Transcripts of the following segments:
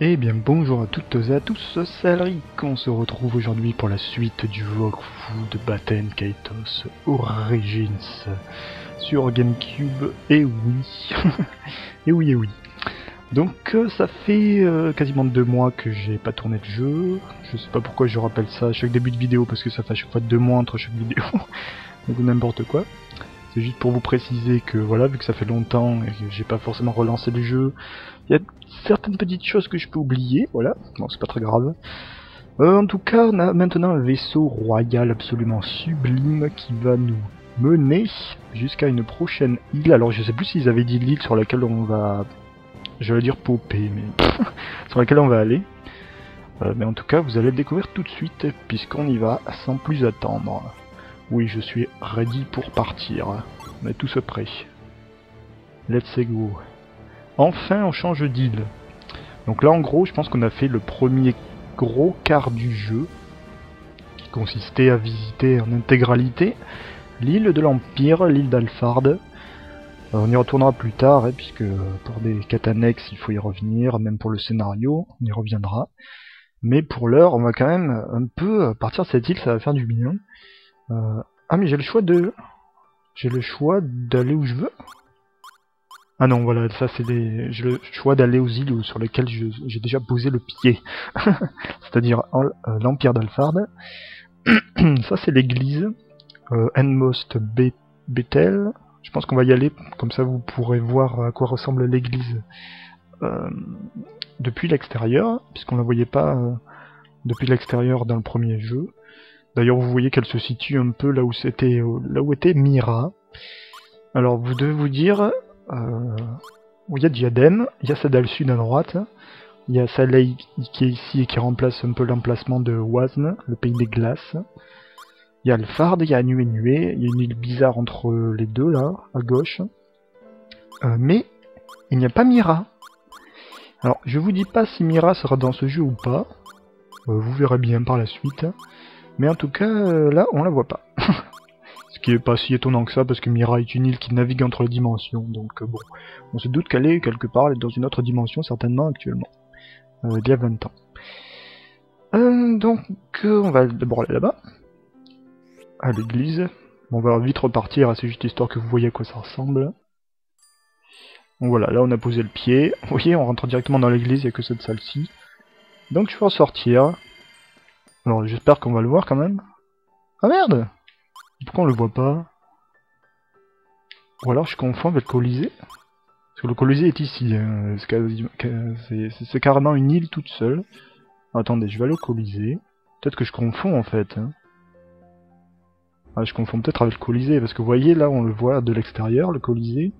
Eh bien bonjour à toutes et à tous, c'est Halryk. On se retrouve aujourd'hui pour la suite du Vogue Food Baten Kaitos Origins sur GameCube, et oui, et oui, et oui. Donc ça fait quasiment 2 mois que j'ai pas tourné de jeu. Je sais pas pourquoi je rappelle ça à chaque début de vidéo, parce que ça fait à chaque fois 2 mois entre chaque vidéo, donc n'importe quoi. C'est juste pour vous préciser que voilà, vu que ça fait longtemps et que j'ai pas forcément relancé le jeu, il y a certaines petites choses que je peux oublier, voilà, bon c'est pas très grave. En tout cas, on a maintenant un vaisseau royal absolument sublime qui va nous mener jusqu'à une prochaine île. Alors je sais plus s'ils avaient dit l'île sur laquelle on va, j'allais dire popper, mais sur laquelle on va aller. Mais en tout cas, vous allez le découvrir tout de suite, puisqu'on y va sans plus attendre. Oui, je suis ready pour partir. On est tous prêts. Let's go. Enfin, on change d'île. Donc là, en gros, je pense qu'on a fait le premier gros quart du jeu, qui consistait à visiter en intégralité l'île de l'Empire, l'île d'Alfard. On y retournera plus tard, hein, puisque pour des quêtes annexes, il faut y revenir. Même pour le scénario, on y reviendra. Mais pour l'heure, on va quand même un peu partir de cette île, ça va faire du bien. Ah mais j'ai le choix de... J'ai le choix d'aller où je veux. Ah non, voilà, ça c'est des... J'ai le choix d'aller aux îles sur lesquelles j'ai déjà posé le pied. C'est-à-dire l'Empire d'Alfard. Ça c'est l'église. Endmost Bethel. Je pense qu'on va y aller, comme ça vous pourrez voir à quoi ressemble l'église depuis l'extérieur, puisqu'on la voyait pas depuis l'extérieur dans le premier jeu. D'ailleurs, vous voyez qu'elle se situe un peu là où c'était, là où était Mira. Alors, vous devez vous dire, où il y a Diadem, il y a Sadal Sud à droite, il y a Saleï qui est ici et qui remplace un peu l'emplacement de Wazn, le pays des glaces. Il y a Alfard, il y a Nué, il y a une île bizarre entre les deux, là, à gauche. Mais, il n'y a pas Mira. Alors, je vous dis pas si Mira sera dans ce jeu ou pas. Vous verrez bien par la suite. Mais en tout cas, là, on la voit pas. Ce qui est pas si étonnant que ça, parce que Mira est une île qui navigue entre les dimensions. Donc bon, on se doute qu'elle est quelque part, dans une autre dimension, certainement, actuellement. Il y a 20 ans. Donc, on va d'abord aller là-bas. À l'église. On va vite repartir, c'est juste histoire que vous voyez à quoi ça ressemble. Donc voilà, là on a posé le pied. Vous voyez, on rentre directement dans l'église, il n'y a que cette salle-ci. Donc je vais ressortir. Alors j'espère qu'on va le voir quand même. Ah merde! Pourquoi on le voit pas? Ou alors je confonds avec le Colisée. Parce que le Colisée est ici. Hein. C'est carrément une île toute seule. Attendez, je vais aller au Colisée. Peut-être que je confonds en fait. Hein. Ah, je confonds peut-être avec le Colisée. Parce que vous voyez là, on le voit de l'extérieur, le Colisée.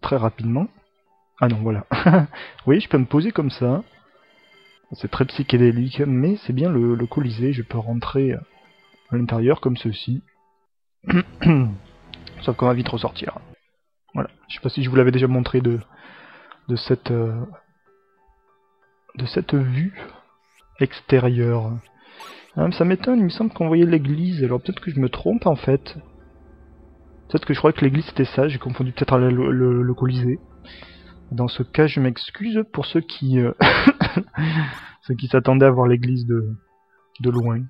Très rapidement. Ah non, voilà. Vous voyez, je peux me poser comme ça. C'est très psychédélique, mais c'est bien le Colisée, je peux rentrer à l'intérieur comme ceci. Sauf qu'on va vite ressortir. Voilà, je sais pas si je vous l'avais déjà montré de cette vue extérieure. Ça m'étonne, il me semble qu'on voyait l'église, alors peut-être que je me trompe en fait. Peut-être que je croyais que l'église c'était ça, j'ai confondu peut-être le Colisée. Dans ce cas, je m'excuse pour ceux qui s'attendaient à voir l'église de loin.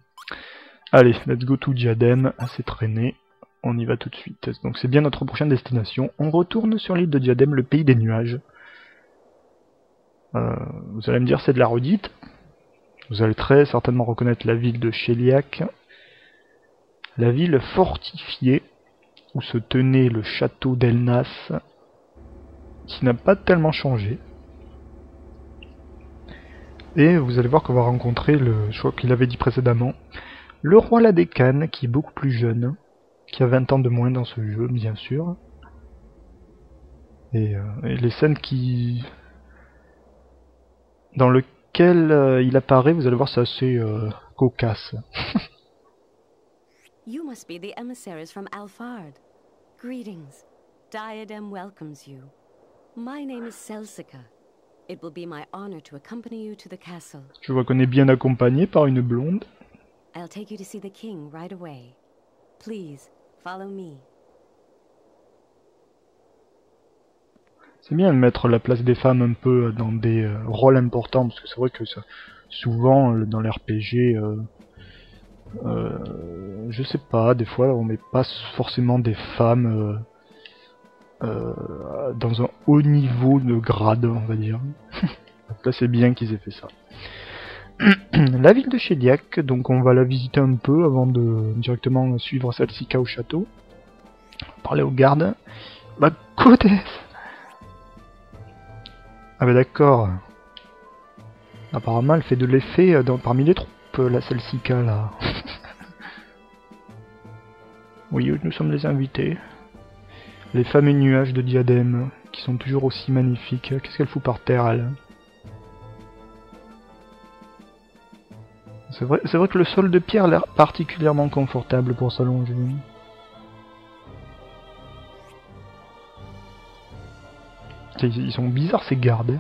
Allez, let's go to Diadem, assez traîné, on y va tout de suite. Donc c'est bien notre prochaine destination. On retourne sur l'île de Diadem, le pays des nuages. Vous allez me dire, c'est de la redite. Vous allez très certainement reconnaître la ville de Sheliak. La ville fortifiée, où se tenait le château d'Elnas, qui n'a pas tellement changé. Et vous allez voir qu'on va rencontrer le, je crois qu'il avait dit précédemment, le roi Ladécane, qui est beaucoup plus jeune, qui a 20 ans de moins dans ce jeu, bien sûr. Et les scènes qui... dans lesquelles il apparaît, vous allez voir, c'est assez cocasse. You must be the emissaries from Alfard. Greetings. Diadem welcomes you. My name is Celsica. It will be my honor to accompany you to the castle. Je vois qu'on est bien accompagné par une blonde. I'll take you to see the king right away. Please, follow me. C'est bien de mettre la place des femmes un peu dans des rôles importants, parce que c'est vrai que ça, souvent dans les RPG, je sais pas, des fois on met pas forcément des femmes dans un haut niveau de grade, on va dire. Donc là c'est bien qu'ils aient fait ça. La ville de Sheliak, donc on va la visiter un peu avant de directement suivre Celsica au château. Parler aux gardes. Bah écoutez. Ah bah d'accord. Apparemment elle fait de l'effet parmi les troupes, la Celsica là. Oui, nous sommes les invités. Les fameux nuages de Diadem, qui sont toujours aussi magnifiques. Qu'est-ce qu'elle fout par terre elle? C'est vrai que le sol de pierre a l'air particulièrement confortable pour s'allonger. Ils sont bizarres ces gardes.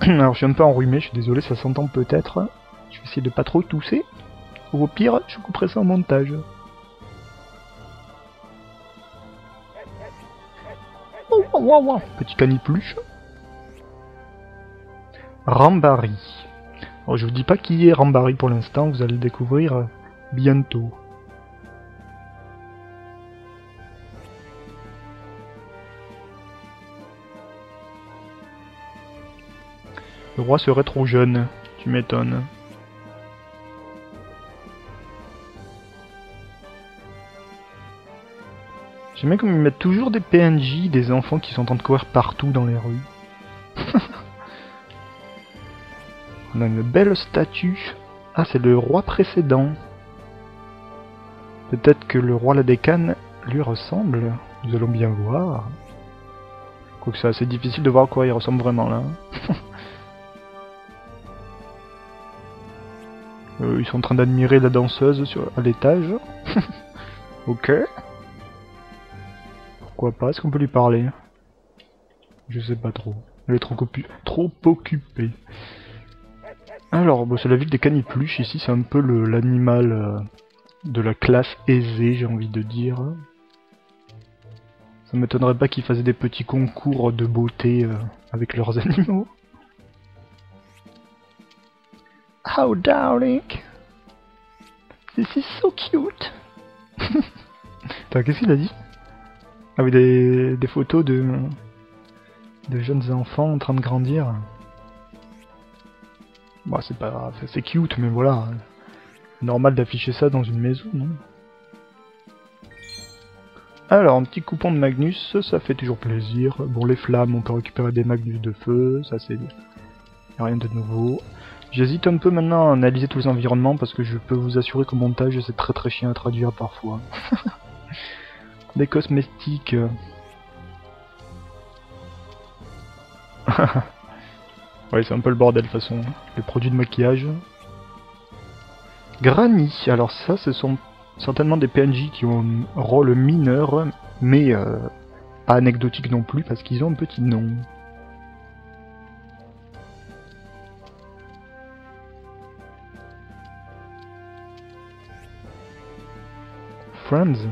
Alors je suis un peu enrhumé, je suis désolé, ça s'entend peut-être. Je vais essayer de pas trop tousser. Ou au pire, je couperai ça en montage. Oh, oh, oh, oh. Petit canipluche. Rambari. Alors je vous dis pas qui est Rambari pour l'instant, vous allez le découvrir bientôt. Le roi serait trop jeune, tu m'étonnes. J'aime bien comme ils mettent toujours des PNJ, des enfants qui sont en train de courir partout dans les rues. On a une belle statue. Ah, c'est le roi précédent. Peut-être que le roi Ladécane lui ressemble. Nous allons bien voir. Quoique c'est assez difficile de voir à quoi il ressemble vraiment là. Ils sont en train d'admirer la danseuse à l'étage. Ok. Pourquoi pas? Est-ce qu'on peut lui parler? Je sais pas trop. Elle est trop occupée. Alors, bon, c'est la ville des canipluches. Ici, c'est un peu l'animal de la classe aisée, j'ai envie de dire. Ça m'étonnerait pas qu'ils faisaient des petits concours de beauté avec leurs animaux. Oh darling, this is so cute. Attends, qu'est-ce qu'il a dit? Ah oui, des photos de jeunes enfants en train de grandir. Bah c'est pas, c'est cute, mais voilà, normal d'afficher ça dans une maison, non? Alors un petit coupon de Magnus, ça fait toujours plaisir. Bon, les flammes, on peut récupérer des Magnus de feu, ça c'est rien de nouveau. J'hésite un peu maintenant à analyser tous les environnements parce que je peux vous assurer qu'au montage c'est très chiant à traduire parfois. Des cosmétiques. Ouais, c'est un peu le bordel de toute façon. Les produits de maquillage. Granny. Alors ça, ce sont certainement des PNJ qui ont un rôle mineur, mais pas anecdotique non plus parce qu'ils ont un petit nom. Friends.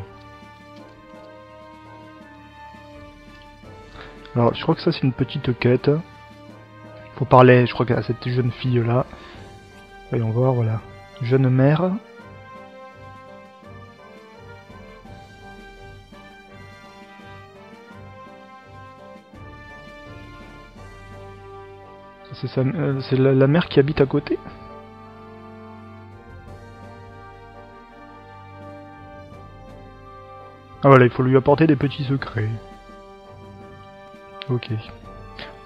Alors je crois que ça c'est une petite quête. Faut parler, je crois, à cette jeune fille là. Voyons voir, voilà. Jeune mère. C'est la mère qui habite à côté. Ah voilà, il faut lui apporter des petits secrets. Ok.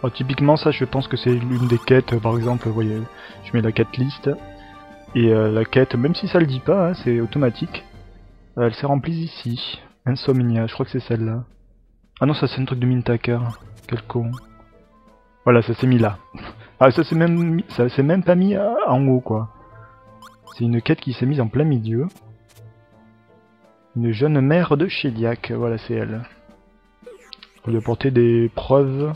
Alors, typiquement ça, je pense que c'est l'une des quêtes, par exemple, vous voyez, je mets la quête liste, et la quête, même si ça le dit pas, hein, c'est automatique, elle s'est remplie ici. Insomnia, je crois que c'est celle-là. Ah non, ça c'est un truc de Mintaker, quel con. Voilà, ça s'est mis là. Ah, ça s'est même pas mis en haut, quoi. C'est une quête qui s'est mise en plein milieu. Une jeune mère de Sheliak, voilà, c'est elle. On lui a apporté des preuves.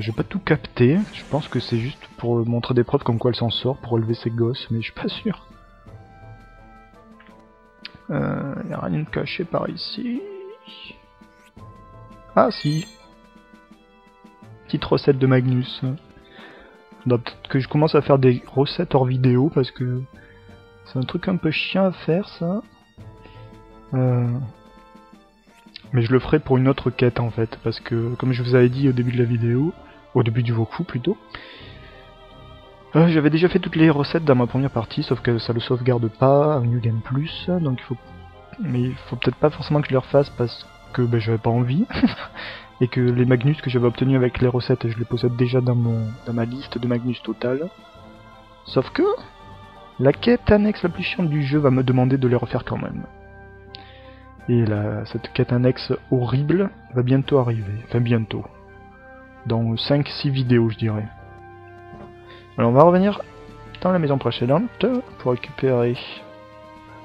J'ai pas tout capté, je pense que c'est juste pour montrer des preuves comme quoi elle s'en sort, pour relever ses gosses, mais je suis pas sûr. Y a rien de caché par ici. Ah si. Petite recette de Magnus. Peut-être que je commence à faire des recettes hors vidéo parce que c'est un truc un peu chiant à faire ça. Mais je le ferai pour une autre quête en fait, parce que comme je vous avais dit au début de la vidéo, au début du Wakfu plutôt, j'avais déjà fait toutes les recettes dans ma première partie, sauf que ça le sauvegarde pas, New Game Plus, donc il faut... Mais il faut peut-être pas forcément que je les refasse parce que ben, j'avais pas envie, et que les Magnus que j'avais obtenus avec les recettes, je les possède déjà dans, ma liste de Magnus totale. Sauf que la quête annexe la plus chiante du jeu va me demander de les refaire quand même. Et là, cette quête annexe horrible va bientôt arriver. Enfin, bientôt. Dans 5-6 vidéos, je dirais. Alors, on va revenir dans la maison précédente pour récupérer...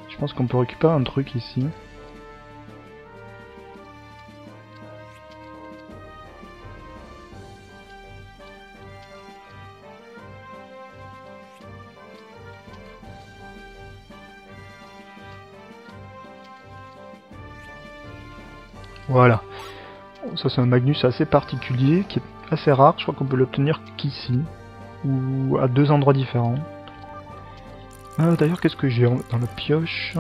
Je pense qu'on peut récupérer un truc ici. Voilà, ça c'est un Magnus assez particulier, qui est assez rare, je crois qu'on peut l'obtenir qu'ici, ou à deux endroits différents. D'ailleurs, qu'est-ce que j'ai dans la pioche?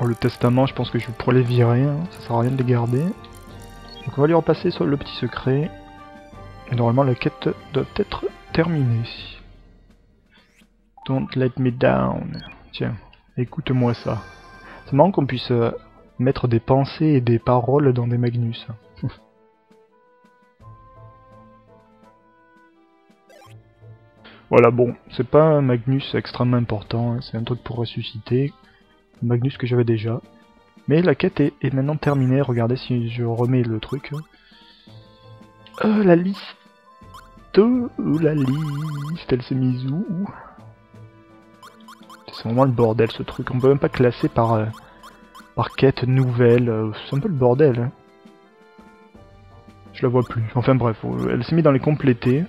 Oh, le testament, je pense que je pourrais les virer, hein. Ça sert à rien de les garder. Donc on va lui repasser sur le petit secret, et normalement la quête doit être terminée. Don't let me down, tiens, écoute-moi ça. C'est marrant qu'on puisse... mettre des pensées et des paroles dans des Magnus. Voilà, bon, c'est pas un Magnus extrêmement important, hein, c'est un truc pour ressusciter, un Magnus que j'avais déjà. Mais la quête est maintenant terminée, regardez si je remets le truc. La liste... la liste, elle s'est mise où? C'est vraiment le bordel ce truc, on peut même pas classer par... par quête nouvelle, c'est un peu le bordel. Hein. Je la vois plus. Enfin bref, elle s'est mise dans les complétés.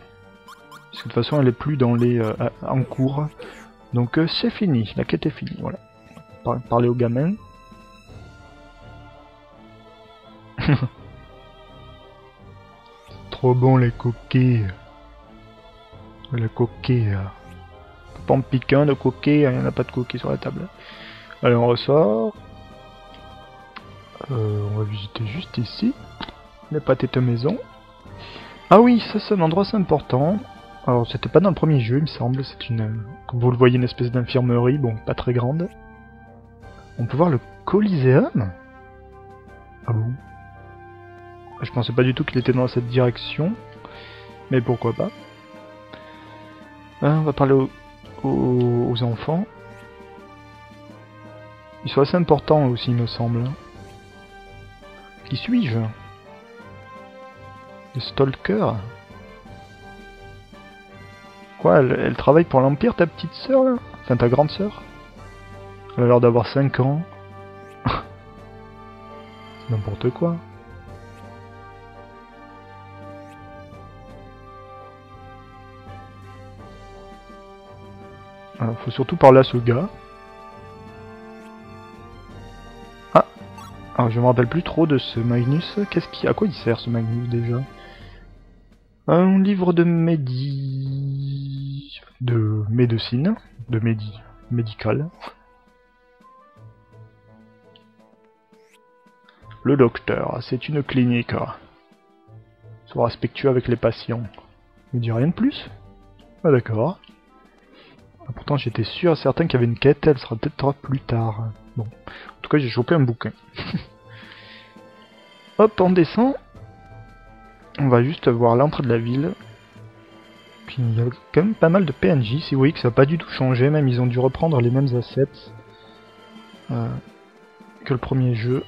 Parce que de toute façon, elle est plus dans les en cours. Donc c'est fini, la quête est finie. Voilà. Parler aux gamins. Trop bon les coquilles. Les coquilles. Pas en piquant de coquilles, il n'y en a pas de coquilles sur la table. Allez, on ressort. On va visiter juste ici, les pâtés de maison. Ah oui, ça c'est un endroit assez important. Alors c'était pas dans le premier jeu il me semble, c'est une... comme vous le voyez, une espèce d'infirmerie, bon pas très grande. On peut voir le Coliséum. Ah bon? Je pensais pas du tout qu'il était dans cette direction, mais pourquoi pas. On va parler aux enfants. Ils sont assez importants aussi il me semble. Qui suis-je? Le stalker? Quoi, elle travaille pour l'Empire, ta petite sœur là? Enfin, ta grande sœur? Elle a l'air d'avoir 5 ans. C'est n'importe quoi. Alors, faut surtout parler à ce gars. Alors, je me rappelle plus trop de ce Magnus. À quoi il sert ce Magnus déjà? Un livre de médecine, de médical. Le docteur, c'est une clinique. Sois respectueux avec les patients. Il ne dit rien de plus? Ah d'accord. Ah, pourtant j'étais sûr et certain qu'il y avait une quête, elle sera peut-être plus tard. Bon, en tout cas j'ai chopé un bouquin. Hop, on descend. On va juste voir l'entrée de la ville. Puis il y a quand même pas mal de PNJ. Si vous voyez que ça n'a pas du tout changé, même ils ont dû reprendre les mêmes assets que le premier jeu.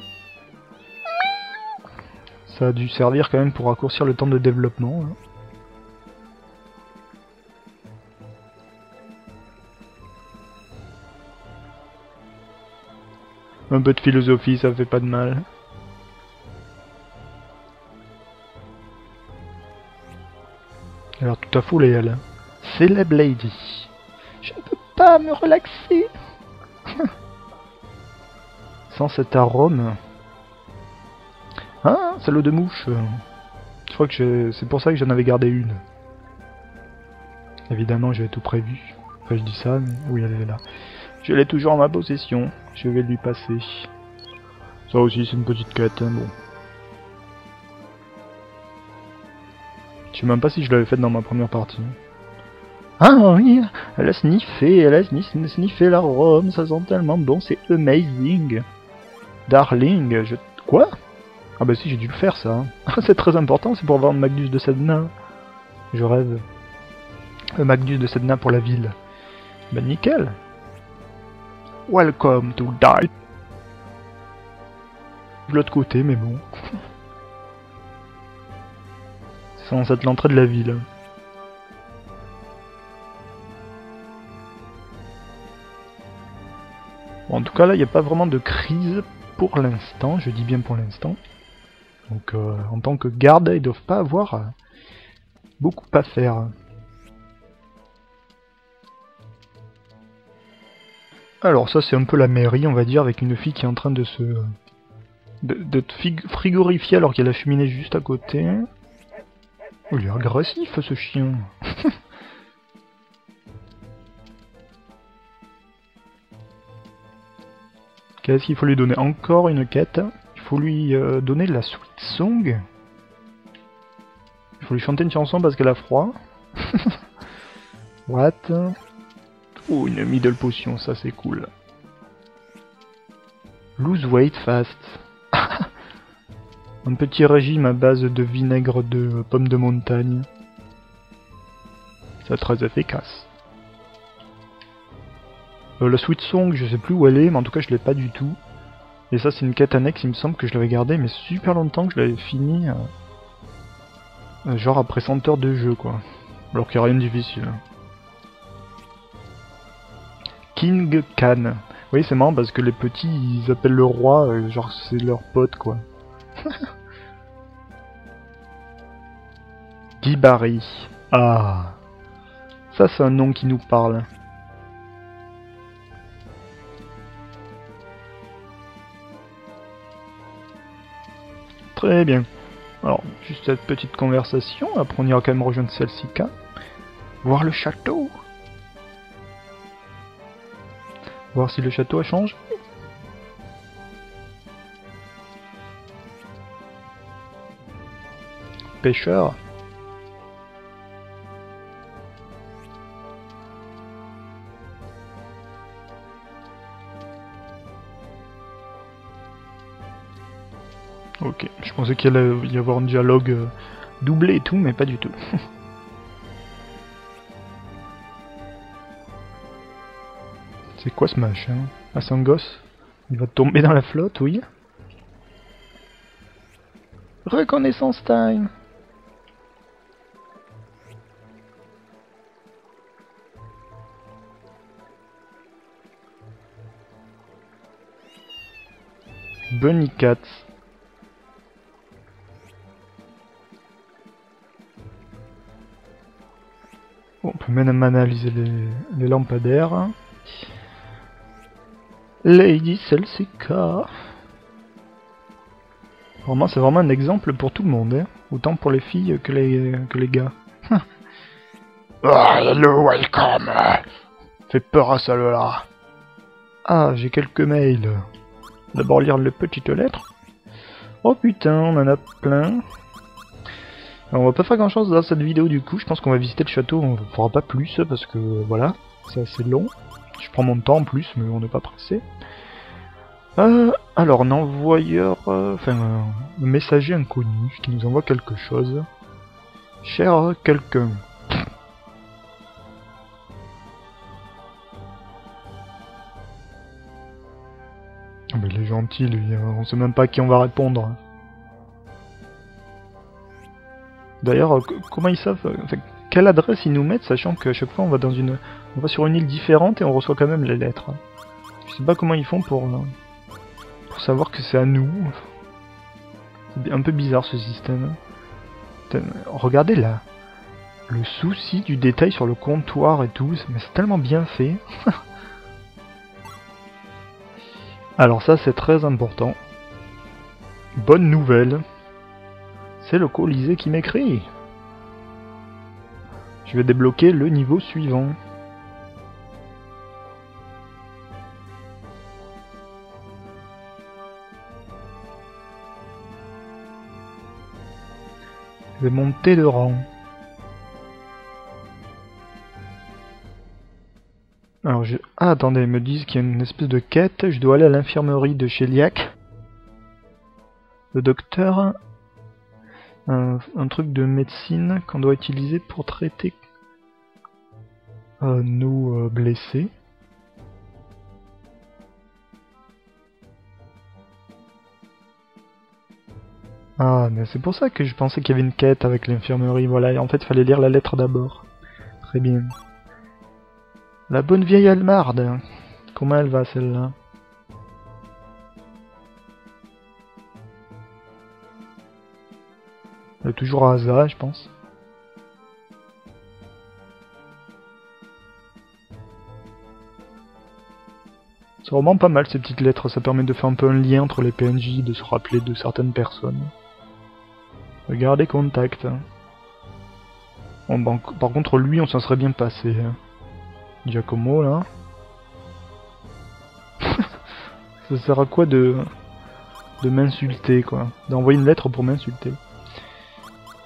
Ça a dû servir quand même pour raccourcir le temps de développement. Hein. Un peu de philosophie, ça fait pas de mal. Alors tout à foulée elle. Célèbre lady. Je ne peux pas me relaxer. Sans cet arôme. Hein, celle de mouche. Je crois que c'est pour ça que j'en avais gardé une. Évidemment, j'avais tout prévu. Enfin, je dis ça, mais... Oui, elle est là. Je l'ai toujours en ma possession. Je vais lui passer. Ça aussi, c'est une petite quête, hein, bon. Je sais même pas si je l'avais faite dans ma première partie. Ah oui, elle a sniffé la rhum, ça sent tellement bon, c'est amazing. Darling, je... Quoi? Ah bah si, j'ai dû le faire, ça. C'est très important, c'est pour vendre Magnus de Sedna. Je rêve. Le Magnus de Sedna pour la ville. Bah nickel. Welcome to die. De l'autre côté, mais bon. C'est censé être l'entrée de la ville. Bon, en tout cas, là, il n'y a pas vraiment de crise pour l'instant. Je dis bien pour l'instant. Donc, en tant que garde, ils doivent pas avoir beaucoup à faire. Alors, ça, c'est un peu la mairie, on va dire, avec une fille qui est en train de se... de frigorifier alors qu'il y a la cheminée juste à côté. Il est agressif ce chien. Qu'est-ce qu'il faut lui donner? Encore une quête. Il faut lui donner la sweet song. Il faut lui chanter une chanson parce qu'elle a froid. What? Oh, une middle potion, ça c'est cool. Lose weight fast. Un petit régime à base de vinaigre de pommes de montagne. C'est très efficace. La sweet song, je sais plus où elle est, mais en tout cas je l'ai pas du tout. Et ça c'est une quête annexe, il me semble que je l'avais gardée, mais super longtemps que je l'avais fini. Genre après 100 heures de jeu quoi. Alors qu'il n'y a rien de difficile. King Khan. Oui c'est marrant parce que les petits ils appellent le roi, genre c'est leur pote quoi. Gibari. Ah. Ça c'est un nom qui nous parle. Très bien. Alors, juste cette petite conversation, après on ira quand même rejoindre Celsica. Voir le château. Voir si le château a changé. Pêcheur. Ok, je pensais qu'il allait y avoir un dialogue doublé et tout, mais pas du tout. C'est quoi ce machin? Ah, c'est un gosse? Il va tomber dans la flotte, oui. Reconnaissance time! Bunny Cat. On peut même analyser les lampadaires. Lady Celsica. Vraiment, c'est vraiment un exemple pour tout le monde, hein. Autant pour les filles que les gars. Ah, hello, welcome. Fait peur à celle-là. Ah, j'ai quelques mails. D'abord lire les petites lettres. Oh putain, on en a plein. Alors, on va pas faire grand chose dans cette vidéo du coup, je pense qu'on va visiter le château, on ne fera pas plus parce que voilà, c'est assez long. Je prends mon temps en plus, mais on n'est pas pressé. Alors, un envoyeur... Enfin, un messager inconnu qui nous envoie quelque chose. Cher quelqu'un. Oh, mais il est gentil lui, on sait même pas à qui on va répondre. D'ailleurs, comment ils savent... Enfin, quelle adresse ils nous mettent, sachant qu'à chaque fois on va dans une... On va sur une île différente et on reçoit quand même les lettres. Je sais pas comment ils font pour savoir que c'est à nous. C'est un peu bizarre ce système. Putain, regardez là. Le souci du détail sur le comptoir et tout, mais c'est tellement bien fait. Alors ça c'est très important. Bonne nouvelle. C'est le Colisée qui m'écrit. Je vais débloquer le niveau suivant. Je vais monter de rang. Alors je... Ah, attendez, ils me disent qu'il y a une espèce de quête. Je dois aller à l'infirmerie de Sheliak. Le docteur... Un truc de médecine qu'on doit utiliser pour traiter nos blessés. Ah, mais c'est pour ça que je pensais qu'il y avait une quête avec l'infirmerie. Voilà, en fait, il fallait lire la lettre d'abord. Très bien. La bonne vieille Alfard. Comment elle va, celle-là? Elle est toujours à Asa, je pense. C'est vraiment pas mal, ces petites lettres. Ça permet de faire un peu un lien entre les PNJ, de se rappeler de certaines personnes. Regardez contact. Bon, ben, par contre, lui, on s'en serait bien passé. Giacomo, là. Ça sert à quoi de m'insulter, quoi? D'envoyer une lettre pour m'insulter.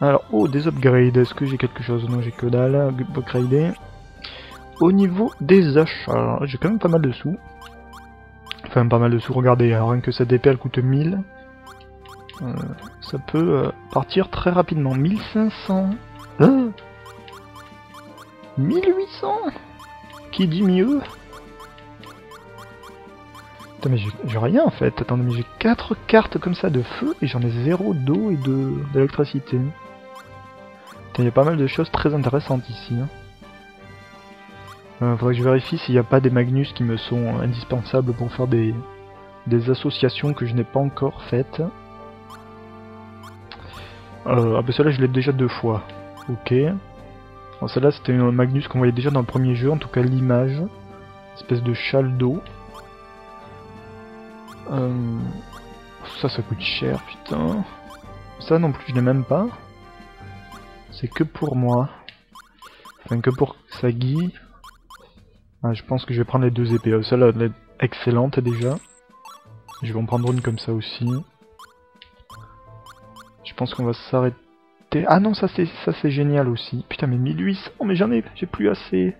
Alors, oh, des upgrades, est-ce que j'ai quelque chose? Non, j'ai que dalle, upgrader. Au niveau des achats, j'ai quand même pas mal de sous. Enfin, pas mal de sous, regardez, rien que cette épée, elle coûte 1000. Ça peut partir très rapidement. 1500. 1800. Qui dit mieux? Putain, mais j'ai rien en fait. Attendez, mais j'ai 4 cartes comme ça de feu et j'en ai 0 d'eau et d'électricité. Il y a pas mal de choses très intéressantes ici. Hein. Faudrait que je vérifie s'il n'y a pas des Magnus qui me sont indispensables pour faire des associations que je n'ai pas encore faites. Ah ben celle-là je l'ai déjà 2 fois. Ok. Bon, celle-là c'était un Magnus qu'on voyait déjà dans le premier jeu, en tout cas l'image. Espèce de châle d'eau. Ça coûte cher, putain. Ça non plus je l'ai même pas. C'est que pour moi. Enfin que pour Sagi. Ah, je pense que je vais prendre les 2 épées. Celle-là elle est excellente déjà. Je vais en prendre une comme ça aussi. Je pense qu'on va s'arrêter. Ah non, ça c'est génial aussi. Putain, mais 1800, mais j'ai plus assez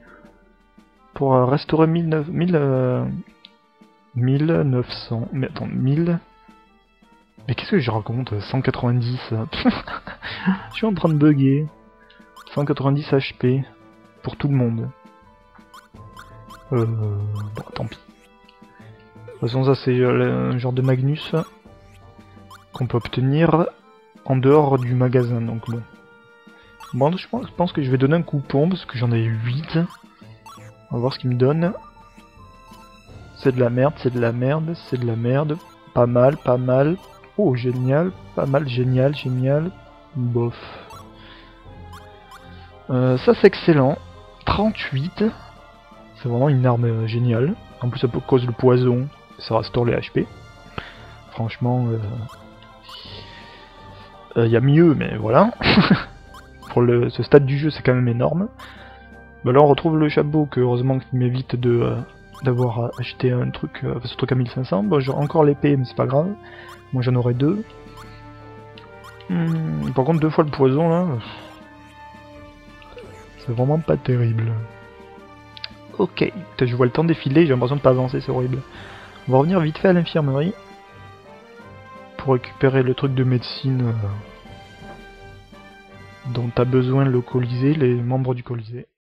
pour restaurer 1900. Mais attends, 1000. Mais qu'est-ce que je raconte? 190. Je suis en train de bugger. 190 HP pour tout le monde. Bon, tant pis. De toute façon, ça c'est un genre de Magnus qu'on peut obtenir en dehors du magasin, donc bon. Bon, je pense que je vais donner un coupon, parce que j'en ai 8. On va voir ce qu'il me donne. C'est de la merde, c'est de la merde, c'est de la merde. Pas mal, pas mal. Oh, génial. Pas mal, génial, génial. Bof. Ça, c'est excellent. 38. C'est vraiment une arme géniale. En plus, ça cause le poison. Ça restaure les HP. Franchement... y a mieux, mais voilà. Pour ce stade du jeu, c'est quand même énorme. Bah là, on retrouve le chapeau, que heureusement qu'il m'évite d'avoir acheté un truc, ce truc à 1500. Bon, j'ai encore l'épée, mais c'est pas grave. Moi, j'en aurai 2. Par contre, 2 fois le poison, là... C'est vraiment pas terrible. Ok. Putain, je vois le temps défiler, j'ai l'impression de pas avancer, c'est horrible. On va revenir vite fait à l'infirmerie. Pour récupérer le truc de médecine dont a besoin le Colisée, les membres du Colisée.